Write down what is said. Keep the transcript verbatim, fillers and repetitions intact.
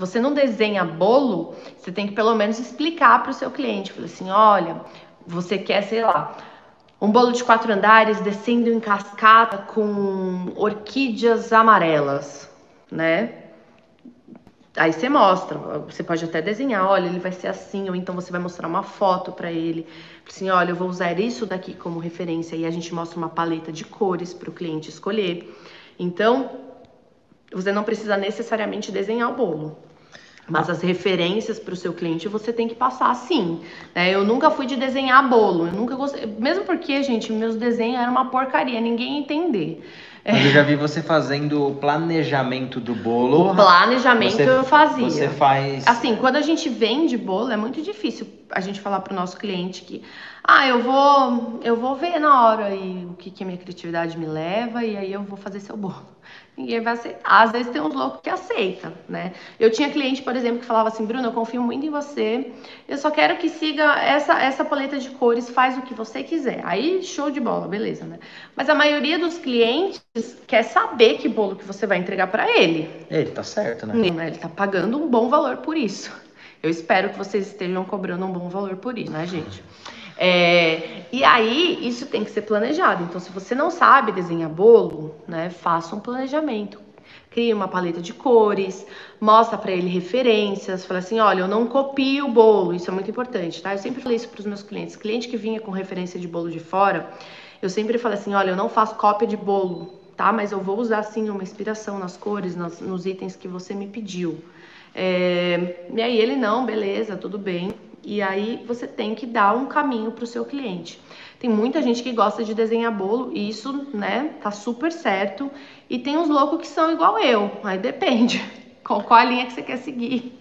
Se você não desenha bolo, você tem que pelo menos explicar para o seu cliente. Fala assim, olha, você quer, sei lá, um bolo de quatro andares descendo em cascata com orquídeas amarelas, né? Aí você mostra, você pode até desenhar, olha, ele vai ser assim, ou então você vai mostrar uma foto pra ele, assim, olha, eu vou usar isso daqui como referência, e a gente mostra uma paleta de cores pro cliente escolher. Então, você não precisa necessariamente desenhar o bolo, mas as referências pro seu cliente você tem que passar sim, né? Eu nunca fui de desenhar bolo, eu nunca gostei, mesmo porque, gente, meus desenhos eram uma porcaria, ninguém ia entender. Mas eu já vi você fazendo o planejamento do bolo. O planejamento você, eu fazia. Você faz... Assim, quando a gente vende bolo, é muito difícil a gente falar pro nosso cliente que... Ah, eu vou, eu vou ver na hora aí o que, que a minha criatividade me leva e aí eu vou fazer seu bolo. Ninguém vai aceitar. Às vezes tem uns loucos que aceitam, né? Eu tinha cliente, por exemplo, que falava assim, Bruna, eu confio muito em você. Eu só quero que siga essa, essa paleta de cores, faz o que você quiser. Aí, show de bola, beleza, né? Mas a maioria dos clientes quer saber que bolo que você vai entregar pra ele. Ele tá certo, né? Ele, né? Ele tá pagando um bom valor por isso. Eu espero que vocês estejam cobrando um bom valor por isso, né, gente? É, e aí, isso tem que ser planejado. Então, se você não sabe desenhar bolo, né, faça um planejamento. Crie uma paleta de cores, mostra para ele referências, fala assim, olha, eu não copio o bolo, isso é muito importante, tá? Eu sempre falei isso para os meus clientes. Cliente que vinha com referência de bolo de fora, eu sempre falei assim, olha, eu não faço cópia de bolo, tá? Mas eu vou usar, sim, uma inspiração nas cores, nos, nos itens que você me pediu. É, e aí ele, não, beleza, tudo bem. E aí você tem que dar um caminho para o seu cliente. Tem muita gente que gosta de desenhar bolo e isso, né, tá super certo. E tem uns loucos que são igual eu, aí depende qual, qual a linha que você quer seguir.